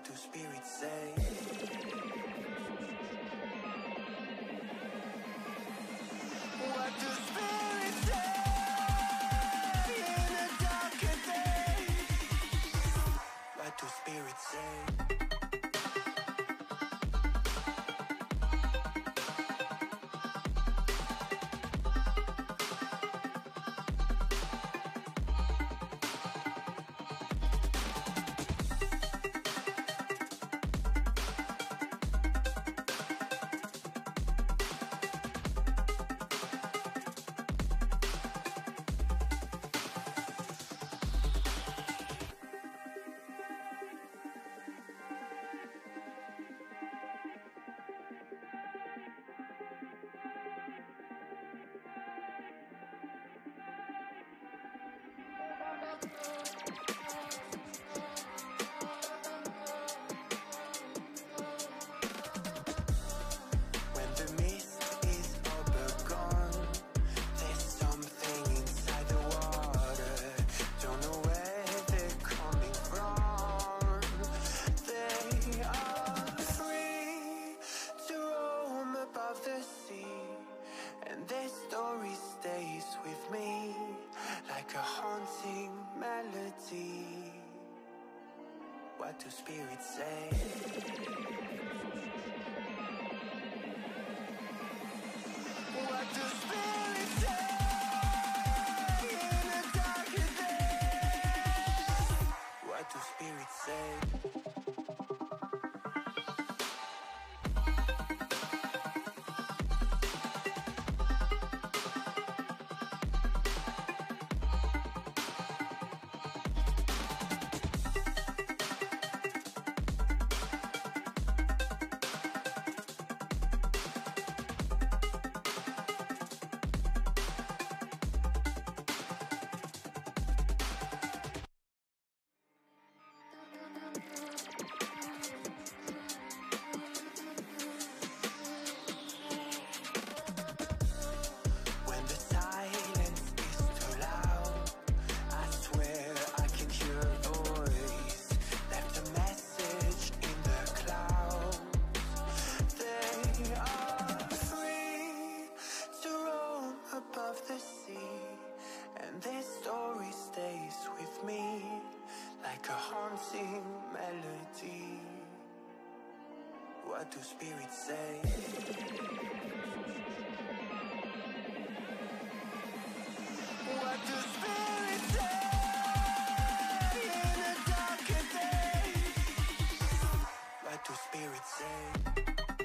what do spirits say? What do spirits say in a darker day? What do spirits say? What do spirits say? What do spirits say in a darker day? What do spirits say? What do spirits say? What do spirits say in a darker day? What do spirits say?